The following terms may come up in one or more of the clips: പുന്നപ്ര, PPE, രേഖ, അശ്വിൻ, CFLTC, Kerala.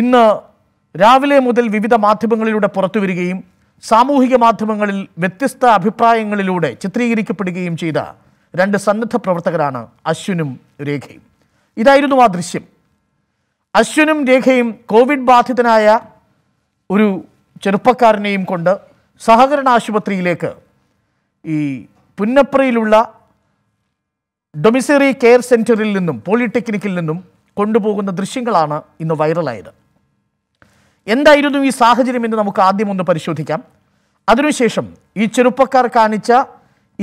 ഇന്ന് രാവിലെ മുതൽ വിവിധ മാധ്യമങ്ങളിലൂടെ പുറത്തുവരികയും സാമൂഹിക മാധ്യമങ്ങളിൽ വ്യത്യസ്ത അഭിപ്രായങ്ങളിലൂടെ ചിത്രീകരിക്കപ്പെടുകയും ചെയ്ത രണ്ട് സന്നദ്ധ പ്രവർത്തകരാണ് അശ്വിനും രേഖയും. ഇതായിരുന്നു ആ ദൃശ്യം. അശ്വിനും രേഖയും കോവിഡ് ബാധിതനായ ഒരു ചെറുപ്പക്കാരനെയും കൊണ്ട് സഹകരണ ആശുപത്രിയിലേക്ക് ഈ പുന്നപ്രയിലുള്ള ഡൊമിസറി കെയർ സെൻറ്ററിൽ നിന്നും പോളിടെക്നിക്കിൽ നിന്നും കൊണ്ടുപോകുന്ന ദൃശ്യങ്ങളാണ് ഇന്ന് വൈറലായത്. എന്തായിരുന്നു ഈ സാഹചര്യം എന്ന് നമുക്ക് ആദ്യം ഒന്ന് പരിശോധിക്കാം. അതിനുശേഷം ഈ ചെറുപ്പക്കാർ കാണിച്ച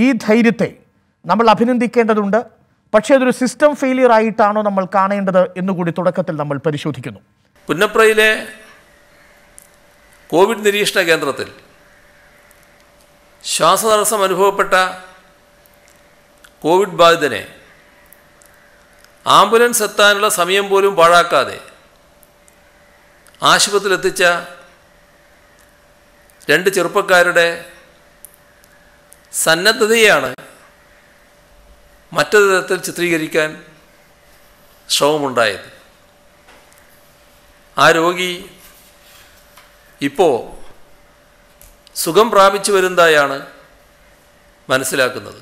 ഈ ധൈര്യത്തെ നമ്മൾ അഭിനന്ദിക്കേണ്ടതുണ്ട്. പക്ഷേ അതൊരു സിസ്റ്റം ഫെയിലിയർ ആയിട്ടാണോ നമ്മൾ കാണേണ്ടത് എന്നുകൂടി തുടക്കത്തിൽ നമ്മൾ പരിശോധിക്കുന്നു. പുന്നപ്രയിലെ കോവിഡ് നിരീക്ഷണ കേന്ദ്രത്തിൽ ശ്വാസതടസ്സം അനുഭവപ്പെട്ട കോവിഡ് ബാധിതനെ ആംബുലൻസ് എത്താനുള്ള സമയം പോലും പാഴാക്കാതെ ആശുപത്രിയിലെത്തിച്ച രണ്ട് ചെറുപ്പക്കാരുടെ സന്നദ്ധതയാണ് മറ്റൊരു തരത്തിൽ ചിത്രീകരിക്കാൻ ശ്രമമുണ്ടായത്. ആ രോഗി ഇപ്പോൾ സുഖം പ്രാപിച്ചു വരുന്നതായാണ് മനസ്സിലാക്കുന്നത്.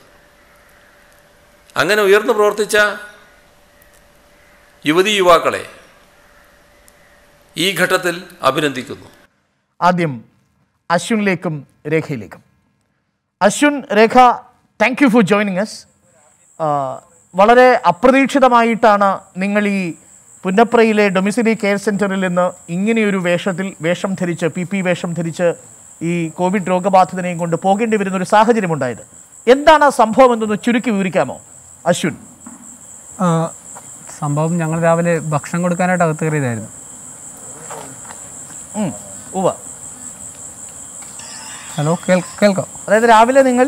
അങ്ങനെ ഉയർന്നു പ്രവർത്തിച്ച യുവതി യുവാക്കളെ ഈ ഘട്ടത്തിൽ അഭിനന്ദിക്കുന്നു. ആദ്യം അശ്വിനിലേക്കും രേഖയിലേക്കും. അശ്വിൻ, രേഖ, thank you for joining us. വളരെ അപ്രതീക്ഷിതമായിട്ടാണ് നിങ്ങൾ ഈ പുന്നപ്രയിലെ ഡൊമിസിലി കെയർ സെൻറ്ററിൽ നിന്ന് ഇങ്ങനെയൊരു വേഷം ധരിച്ച് PPE വേഷം ധരിച്ച് ഈ കോവിഡ് രോഗബാധിതനെയും കൊണ്ട് പോകേണ്ടി വരുന്നൊരു സാഹചര്യമുണ്ടായത്. എന്താണ് ആ സംഭവം എന്നൊന്ന് ചുരുക്കി വിവരിക്കാമോ അശ്വിൻ? സംഭവം, ഞങ്ങൾ രാവിലെ ഭക്ഷണം കൊടുക്കാനായിട്ട് അകത്ത് കയറിയതായിരുന്നു. ഹലോ, കേൾക്കാം. അതായത് രാവിലെ നിങ്ങൾ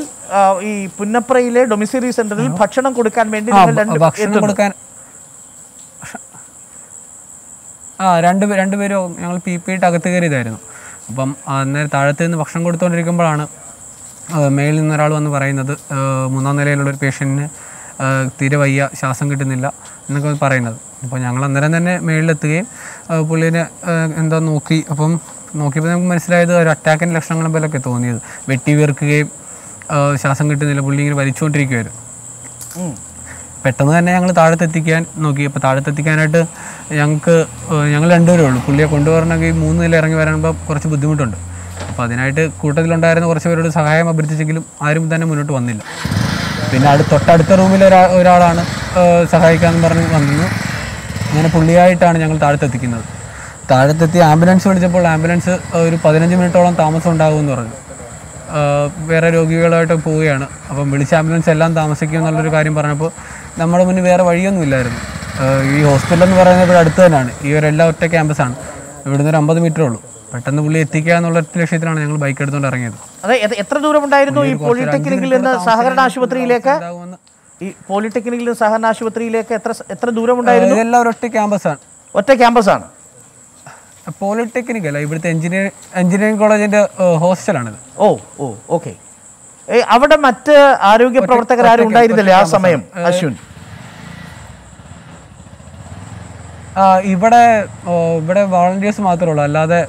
ഈ പുന്നപ്രയിലെ ഡൊമിസറി സെന്ററിൽ ഭക്ഷണം കൊടുക്കാൻ വേണ്ടി രണ്ടുപേരും ഞങ്ങൾ PPE അകത്ത് കയറിയതായിരുന്നു. അപ്പം അന്നേരം താഴത്ത് നിന്ന് ഭക്ഷണം കൊടുത്തുകൊണ്ടിരിക്കുമ്പോഴാണ് മേളിൽ നിന്നൊരാൾ വന്ന് പറയുന്നത്, 3-ാം നിലയിലുള്ളൊരു പേഷ്യൻറ്റിന് തീരെ വയ്യ, ശ്വാസം കിട്ടുന്നില്ല എന്നൊക്കെ പറയുന്നത്. അപ്പോൾ ഞങ്ങൾ അന്നേരം തന്നെ മേളിലെത്തുകയും പുള്ളിനെ എന്താ നോക്കി. അപ്പം നോക്കിയപ്പോൾ നമുക്ക് മനസ്സിലായത് ഒരു അറ്റാക്കിൻ്റെ ലക്ഷണങ്ങളും പോലൊക്കെ തോന്നിയത്. വെട്ടി വീർക്കുകയും ശ്വാസം കിട്ടുന്നില്ല, പുള്ളി ഇങ്ങനെ വലിച്ചുകൊണ്ടിരിക്കുകയായിരുന്നു. പെട്ടെന്ന് തന്നെ ഞങ്ങൾ താഴത്തെത്തിക്കാൻ നോക്കി. അപ്പോൾ താഴത്തെത്തിക്കാനായിട്ട് ഞങ്ങൾ രണ്ടുപേരേ ഉള്ളൂ. പുള്ളിയെ കൊണ്ടുപോകണമെങ്കിൽ 3 നില ഇറങ്ങി വരുമ്പോൾ കുറച്ച് ബുദ്ധിമുട്ടുണ്ട്. അപ്പോൾ അതിനായിട്ട് കൂട്ടത്തിലുണ്ടായിരുന്ന കുറച്ച് പേരോട് സഹായം അഭ്യർത്ഥിച്ചെങ്കിലും ആരും തന്നെ മുന്നോട്ട് വന്നില്ല. പിന്നെ തൊട്ടടുത്ത റൂമിൽ ഒരാളാണ് സഹായിക്കാമെന്ന് പറഞ്ഞ് വന്നത്. അങ്ങനെ പുള്ളിയായിട്ടാണ് ഞങ്ങൾ താഴത്തെത്തിക്കുന്നത്. താഴത്തെത്തി ആംബുലൻസ് വിളിച്ചപ്പോൾ ആംബുലൻസ് ഒരു 15 മിനിറ്റോളം താമസം ഉണ്ടാകുമെന്ന് പറഞ്ഞു. വേറെ രോഗികളായിട്ട് പോവുകയാണ്. അപ്പം വിളിച്ച ആംബുലൻസ് എല്ലാം താമസിക്കും എന്നുള്ളൊരു കാര്യം പറഞ്ഞപ്പോൾ നമ്മുടെ മുന്നിൽ വേറെ വഴിയൊന്നും ഇല്ലായിരുന്നു. ഈ ഹോസ്പിറ്റൽ എന്ന് പറയുന്നത് ഇവിടെ അടുത്ത് തന്നെയാണ്. ഈ ഒരെല്ലാം ഒറ്റ ക്യാമ്പസാണ്. ഇവിടുന്ന് ഒരു 50 മീറ്ററേ ഉള്ളൂ. പെട്ടെന്ന് പുള്ളി എത്തിക്കുക എന്നുള്ള ലക്ഷ്യത്തിലാണ് ഞങ്ങൾ ബൈക്ക് എടുത്തുകൊണ്ട് ഇറങ്ങിയത്. അതെ, എത്ര ദൂരം ഉണ്ടായിരുന്നു ഈ പോളിടെക്നിക്കിൽ നിന്ന് സഹകരണ ആശുപത്രിയിലേക്ക്? ഈ പോളിടെക്നിക്കിൽ നിന്ന് സഹകരണ ആശുപത്രിയിലേക്ക് എത്ര ദൂരം ഉണ്ടായിരുന്നു? ഇതെല്ലാം ഒറ്റ ക്യാമ്പസാണ്. പോളിടെക്നിക് അല്ല, ഇവിടുത്തെ എഞ്ചിനീയറിംഗ് കോളേജിന്റെ ഹോസ്റ്റലാണിത്. ഓ ഓ ഓക്കെ. അവിടെ മറ്റ് ആരോഗ്യ പ്രവർത്തകർ ആരും ഉണ്ടായിരുന്നില്ലേ ആ സമയം അശ്വിൻ? ഇവിടെ വോളണ്ടിയേഴ്സ് മാത്രമേ ഉള്ളൂ, അല്ലാതെ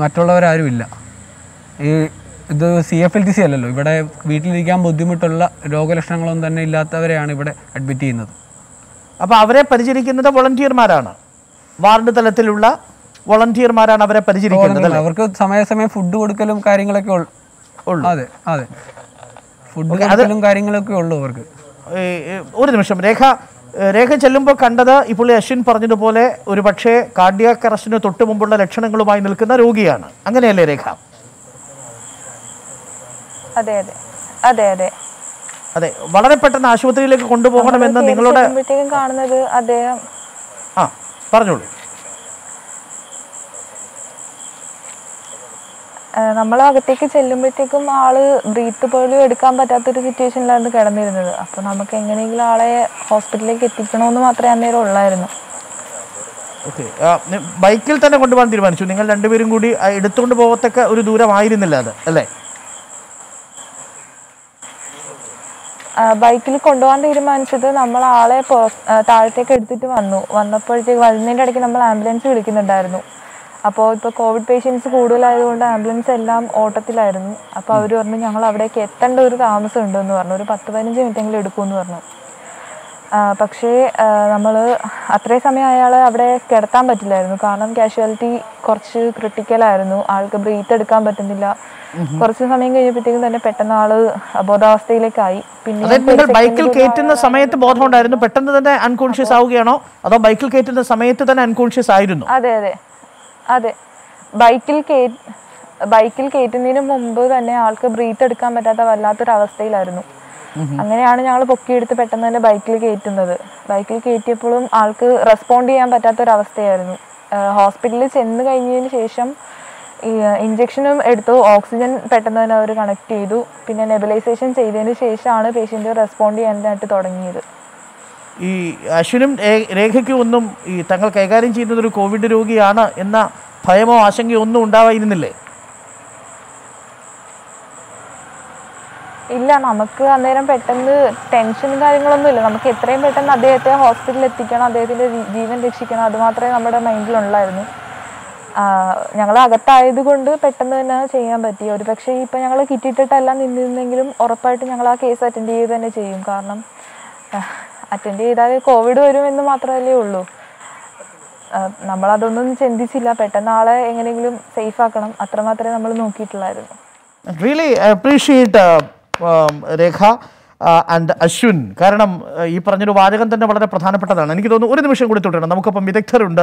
മറ്റുള്ളവരാരും ഇല്ല. ഇത് CFLTC അല്ലല്ലോ. ഇവിടെ വീട്ടിലിരിക്കാൻ ബുദ്ധിമുട്ടുള്ള രോഗലക്ഷണങ്ങളൊന്നും തന്നെ ഇല്ലാത്തവരെയാണ് ഇവിടെ അഡ്മിറ്റ് ചെയ്യുന്നത്. അപ്പോൾ അവരെ പരിചരിക്കുന്നത് വോളണ്ടിയർമാരാണ്, വാർഡ് തലത്തിലുള്ള വോളണ്ടിയർമാരാണ് അവരെ പരിചരിക്കുന്നത്. അവർക്ക് സമയാസമയം ഫുഡ് കൊടുക്കലും കാര്യങ്ങളൊക്കെ ഉള്ളൂ. അതെ അതെ, ഫുഡ് കൊടുക്കലും കാര്യങ്ങളൊക്കെ ഉള്ളൂ അവർക്ക്. ഒരു നിമിഷം രേഖ ചെല്ലുമ്പോൾ കണ്ടത് ഇപ്പോൾ അശ്വിൻ പറഞ്ഞതുപോലെ ഒരു പക്ഷേ കാർഡിയാക് അറസ്റ്റിന് തൊട്ട് മുമ്പുള്ള ലക്ഷണങ്ങളുമായി നിൽക്കുന്ന രോഗിയാണ്. അങ്ങനെയല്ലേ രേഖ? അതെ അതെ അതെ അതെ അതെ. വളരെ പെട്ടെന്ന് ആശുപത്രിയിലേക്ക് കൊണ്ടുപോകണമെന്ന് നിങ്ങളുടെ കാണുന്നത് അദ്ദേഹം പറഞ്ഞോളൂ. നമ്മൾ അകത്തേക്ക് ചെല്ലുമ്പോഴത്തേക്കും ആള് ബ്രീത്ത് പോലും എടുക്കാൻ പറ്റാത്തൊരു സിറ്റുവേഷനിലായിരുന്നു കിടന്നിരുന്നത്. അപ്പോൾ നമുക്ക് എങ്ങനെയെങ്കിലും ആളെ ഹോസ്പിറ്റലിലേക്ക് എത്തിക്കണമെന്ന് മാത്രമേ അന്നേരം ഉള്ളായിരുന്നു. ഓക്കെ, ബൈക്കിൽ തന്നെ കൊണ്ടുപോകാൻ തീരുമാനിച്ചു നിങ്ങൾ രണ്ടുപേരും കൂടി? എടുത്തുകൊണ്ട് പോകത്തക്ക ഒരു ദൂരമായിരുന്നില്ല അത്, അല്ലേ? ബൈക്കിൽ കൊണ്ടുപോകാൻ തീരുമാനിച്ചത് നമ്മൾ ആളെ താഴത്തേക്ക് എടുത്തിട്ട് വന്നപ്പോഴത്തേക്ക് വരുന്നതിൻ്റെ ഇടയ്ക്ക് നമ്മൾ ആംബുലൻസ് വിളിക്കുന്നുണ്ടായിരുന്നു. അപ്പോൾ ഇപ്പോൾ കോവിഡ് പേഷ്യൻസ് കൂടുതലായതുകൊണ്ട് ആംബുലൻസ് എല്ലാം ഓട്ടത്തിലായിരുന്നു. അപ്പോൾ അവർ പറഞ്ഞു ഞങ്ങൾ അവിടേക്ക് എത്തേണ്ട ഒരു താമസം ഉണ്ടെന്ന് പറഞ്ഞു, ഒരു 10-15 മിനിറ്റെങ്കിലും എടുക്കുമെന്ന് പറഞ്ഞു. പക്ഷേ നമ്മൾ അത്രയും സമയം അയാളെ അവിടെ കിടത്താൻ പറ്റില്ലായിരുന്നു, കാരണം കാഷ്വാലിറ്റി കുറച്ച് ക്രിട്ടിക്കലായിരുന്നു. ആൾക്ക് ബ്രീത്ത് എടുക്കാൻ പറ്റുന്നില്ല. കുറച്ച് സമയം കഴിഞ്ഞപ്പോഴത്തേക്കും തന്നെ പെട്ടെന്ന് ആള് അബോധാവസ്ഥയിലേക്കായി. പിന്നെ ബൈക്കിൽ കയറ്റുന്ന സമയത്ത് ബോധമുണ്ടായിരുന്നു, പെട്ടെന്ന് തന്നെ അൺകോൺഷ്യസ് ആവുകയാണോ അതോ ബൈക്കിൽ കയറ്റുന്ന സമയത്ത് തന്നെ അൺകോൺഷ്യസ് ആയിരുന്നു? അതെ അതെ അതെ, ബൈക്കിൽ കയറ്റുന്നതിന് മുമ്പ് തന്നെ ആൾക്ക് ബ്രീത്ത് എടുക്കാൻ പറ്റാത്ത വല്ലാത്തൊരവസ്ഥയിലായിരുന്നു. അങ്ങനെയാണ് ഞങ്ങൾ പൊക്കിയെടുത്ത് പെട്ടെന്ന് തന്നെ ബൈക്കിൽ കയറ്റുന്നത്. ബൈക്കിൽ കയറ്റിയപ്പോഴും ആൾക്ക് റെസ്പോണ്ട് ചെയ്യാൻ പറ്റാത്തൊരവസ്ഥയായിരുന്നു. ഹോസ്പിറ്റലിൽ ചെന്ന് കഴിഞ്ഞതിന് ശേഷം ഇഞ്ചക്ഷനും എടുത്തു, ഓക്സിജൻ പെട്ടെന്ന് തന്നെ അവർ കണക്ട് ചെയ്തു. പിന്നെ നെബിലൈസേഷൻ ചെയ്തതിന് ശേഷമാണ് പേഷ്യൻ്റ് റെസ്പോണ്ട് ചെയ്യാനായിട്ട് തുടങ്ങിയത്. ഈ അശ്വിനും രേഖയ്ക്കും ഒന്നും ഈ തങ്ങൾ കൈകാര്യം ചെയ്യുന്നത് ഒരു കോവിഡ് രോഗിയാണ് എന്ന ഭയമോ ആശങ്കയോ ഒന്നും ഉണ്ടാവായിരുന്നില്ലേ? ഇല്ല, നമുക്ക് അന്നേരം പെട്ടെന്ന് ടെൻഷനും കാര്യങ്ങളൊന്നും ഇല്ല. നമുക്ക് എത്രയും പെട്ടെന്ന് അദ്ദേഹത്തെ ഹോസ്പിറ്റലിൽ എത്തിക്കണം, അദ്ദേഹത്തിൻ്റെ ജീവൻ രക്ഷിക്കണം, അതുമാത്രമേ നമ്മുടെ മൈൻഡിലുണ്ടായിരുന്നു. ഞങ്ങൾ അകത്തായത് കൊണ്ട് പെട്ടെന്ന് തന്നെ ചെയ്യാൻ പറ്റി. ഒരു പക്ഷേ ഇപ്പം ഞങ്ങൾ കിട്ടിയിട്ടെല്ലാം നിന്നിരുന്നെങ്കിലും ഉറപ്പായിട്ട് ഞങ്ങൾ ആ കേസ് അറ്റൻഡ് ചെയ്ത് തന്നെ ചെയ്യും. കാരണം അറ്റൻഡ് ചെയ്താൽ കോവിഡ് വരുമെന്ന് മാത്രമല്ലേ ഉള്ളൂ. നമ്മളതൊന്നും ചിന്തിച്ചില്ല. പെട്ടെന്ന് ആളെ എങ്ങനെയെങ്കിലും സേഫ് ആക്കണം, അത്രമാത്രമേ നമ്മൾ നോക്കിയിട്ടുള്ളായിരുന്നു. Really, I appreciate Rekha and Ashwin. കാരണം ഈ പറഞ്ഞൊരു വാചകം തന്നെ വളരെ പ്രധാനപ്പെട്ടതാണ്. എനിക്ക് തോന്നുന്നു ഒരു നിമിഷം കൂടി തുടരണം. നമുക്കൊപ്പം വിദഗ്ധരുണ്ട്.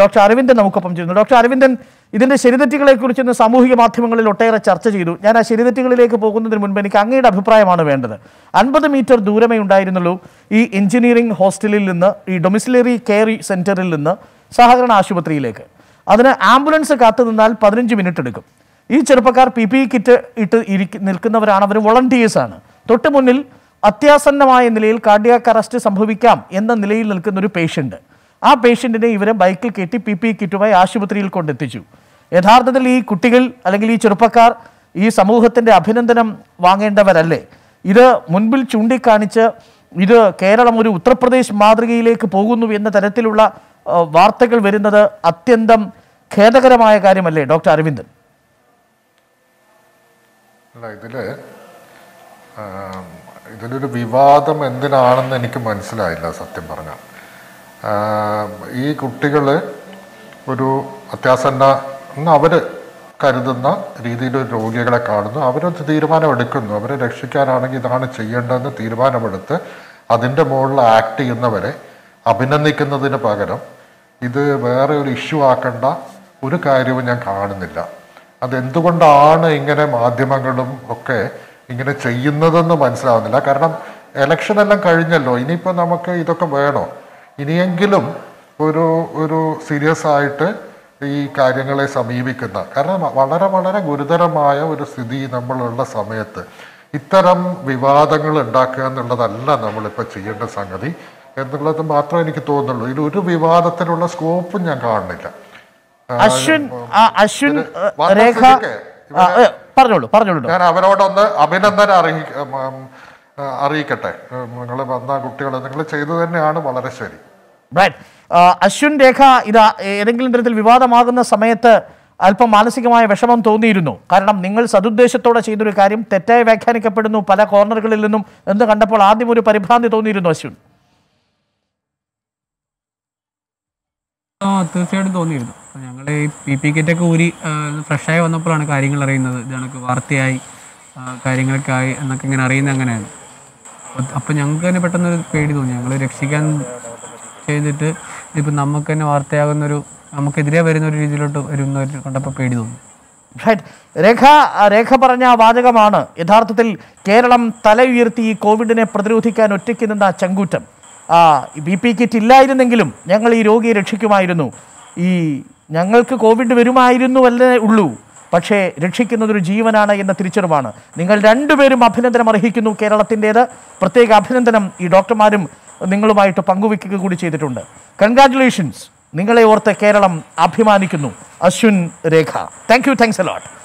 ഡോക്ടർ അരവിന്ദൻ നമുക്കൊപ്പം ചെയ്യുന്നു. ഡോക്ടർ അരവിന്ദൻ, ഇതിൻ്റെ ശരിതെറ്റുകളെക്കുറിച്ച് ഇന്ന് സാമൂഹിക മാധ്യമങ്ങളിൽ ഒട്ടേറെ ചർച്ച ചെയ്തു. ഞാൻ ആ ശരിതെറ്റുകളിലേക്ക് പോകുന്നതിന് മുൻപ് എനിക്ക് അങ്ങയുടെ അഭിപ്രായമാണ് വേണ്ടത്. 50 മീറ്റർ ദൂരമേ ഉണ്ടായിരുന്നുള്ളൂ ഈ എഞ്ചിനീയറിംഗ് ഹോസ്റ്റലിൽ നിന്ന്, ഈ ഡൊമിസിലറി കെയർ സെൻറ്ററിൽ നിന്ന് സഹകരണ ആശുപത്രിയിലേക്ക്. അതിന് ആംബുലൻസ് കാത്തു നിന്നാൽ 15 മിനിറ്റ് എടുക്കും. ഈ ചെറുപ്പക്കാർ PPE കിറ്റ് ഇട്ട് നിൽക്കുന്നവരാണ്, അവർ വോളണ്ടിയേഴ്സാണ്. തൊട്ട് മുന്നിൽ അത്യാസന്നമായ നിലയിൽ കാർഡിയാക് അറസ്റ്റ് സംഭവിക്കാം എന്ന നിലയിൽ നിൽക്കുന്ന ഒരു പേഷ്യൻ്റ്. ആ പേഷ്യൻറ്റിനെ ഇവരെ ബൈക്കിൽ കയറ്റി PPE കിറ്റുമായി ആശുപത്രിയിൽ കൊണ്ടെത്തിച്ചു. യഥാർത്ഥത്തിൽ ഈ കുട്ടികൾ അല്ലെങ്കിൽ ഈ ചെറുപ്പക്കാർ ഈ സമൂഹത്തിൻ്റെ അഭിനന്ദനം വാങ്ങേണ്ടവരല്ലേ? ഇത് മുൻപിൽ ചൂണ്ടിക്കാണിച്ച് ഇത് കേരളം ഒരു ഉത്തർപ്രദേശ് മാതൃകയിലേക്ക് പോകുന്നു എന്ന തരത്തിലുള്ള വാർത്തകൾ വരുന്നത് അത്യന്തം ഖേദകരമായ കാര്യമല്ലേ ഡോക്ടർ അരവിന്ദൻ? അല്ല, ഇതിലൊരു വിവാദം എന്തിനാണെന്ന് എനിക്ക് മനസ്സിലായില്ല സത്യം പറഞ്ഞാൽ. ഈ കുട്ടികൾ ഒരു അത്യാസന്ന അവർ കരുതുന്ന രീതിയിൽ രോഗികളെ കാണുന്നു, അവരൊരു തീരുമാനമെടുക്കുന്നു, അവരെ രക്ഷിക്കാനാണെങ്കിൽ ഇതാണ് ചെയ്യേണ്ടതെന്ന് തീരുമാനമെടുത്ത് അതിൻ്റെ മുകളിൽ ആക്ട് ചെയ്യുന്നവരെ അഭിനന്ദിക്കുന്നതിന് പകരം ഇത് വേറെ ഒരു ഇഷ്യൂ ആക്കേണ്ട ഒരു കാര്യവും ഞാൻ കാണുന്നില്ല. അതെന്തുകൊണ്ടാണ് ഇങ്ങനെ മാധ്യമങ്ങളും ഒക്കെ ഇങ്ങനെ ചെയ്യുന്നതെന്ന് മനസ്സിലാവുന്നില്ല. കാരണം എലക്ഷൻ എല്ലാം കഴിഞ്ഞല്ലോ, ഇനിയിപ്പോൾ നമുക്ക് ഇതൊക്കെ വേണോ? ഇനിയെങ്കിലും ഒരു ഒരു സീരിയസ് ആയിട്ട് ഈ കാര്യങ്ങളെ സമീപിക്കുന്ന, കാരണം വളരെ വളരെ ഗുരുതരമായ ഒരു സ്ഥിതി നമ്മളുള്ള സമയത്ത് ഇത്തരം വിവാദങ്ങൾ ഉണ്ടാക്കുക എന്നുള്ളതല്ല നമ്മളിപ്പോൾ ചെയ്യേണ്ട സംഗതി എന്നുള്ളത് മാത്രമേ എനിക്ക് തോന്നുന്നുള്ളൂ. ഇതിലൊരു വിവാദത്തിനുള്ള സ്കോപ്പും ഞാൻ കാണുന്നില്ല. ഞാൻ അവരോടൊന്ന് അഭിനന്ദനം അറിയിക്കട്ടെ. നിങ്ങൾ വന്ന കുട്ടികളെ നിങ്ങൾ ചെയ്തു തന്നെയാണ് വളരെ ശരി. അശ്വിൻ, രേഖ, ഇത് ഏതെങ്കിലും തരത്തിൽ വിവാദമാകുന്ന സമയത്ത് അല്പം മാനസികമായ വിഷമം തോന്നിയിരുന്നു? കാരണം നിങ്ങൾ സദുദ്ദേശത്തോടെ ചെയ്തൊരു കാര്യം തെറ്റായി വ്യാഖ്യാനിക്കപ്പെടുന്നു പല കോർണറുകളിൽ നിന്നും എന്ന് കണ്ടപ്പോൾ ആദ്യം ഒരു പരിഭ്രാന്തി തോന്നിയിരുന്നു അശ്വിൻ? തീർച്ചയായിട്ടും തോന്നിയിരുന്നു. ഞങ്ങൾ ഈ PPE കിറ്റൊക്കെ ഊരി ഫ്രഷായി വന്നപ്പോഴാണ് കാര്യങ്ങൾ അറിയുന്നത്. ഇത് കണക്ക് വാർത്തയായി കാര്യങ്ങളൊക്കെ ആയി എന്നൊക്കെ ഇങ്ങനെ അറിയുന്നത് അങ്ങനെയാണ്. അപ്പോൾ ഞങ്ങൾക്ക് തന്നെ പെട്ടെന്നൊരു പേടി തോന്നി. ഞങ്ങൾ രക്ഷിക്കാൻ ചെയ്തിട്ട് ഇതിപ്പോൾ നമുക്ക് തന്നെ വാർത്തയാകുന്നൊരു, നമുക്കെതിരെ വരുന്നൊരു രീതിയിലോട്ട് വരുന്നവർ കണ്ടപ്പോൾ പേടി തോന്നി. രേഖ പറഞ്ഞ വാചകമാണ് യഥാർത്ഥത്തിൽ കേരളം തല ഉയർത്തി ഈ കോവിഡിനെ പ്രതിരോധിക്കാൻ ഒറ്റയ്ക്ക് നിന്ന ചങ്കൂറ്റം. PPE കിറ്റ് ഇല്ലായിരുന്നെങ്കിലും ഞങ്ങൾ ഈ രോഗിയെ രക്ഷിക്കുമായിരുന്നു, ഈ ഞങ്ങൾക്ക് കോവിഡ് വരുമായിരുന്നു അല്ലേ ഉള്ളൂ, പക്ഷേ രക്ഷിക്കുന്നതൊരു ജീവനാണ് എന്ന തിരിച്ചറിവാണ്. നിങ്ങൾ രണ്ടുപേരും അഭിനന്ദനം അർഹിക്കുന്നു. കേരളത്തിൻ്റേത് പ്രത്യേക അഭിനന്ദനം ഈ ഡോക്ടർമാരും നിങ്ങളുമായിട്ട് പങ്കുവെക്കുക കൂടി ചെയ്തിട്ടുണ്ട്. കൺഗ്രാറ്റുലേഷൻസ്. നിങ്ങളെ ഓർത്ത് കേരളം അഭിമാനിക്കുന്നു. അശ്വിൻ, രേഖ, thank you. Thanks a lot.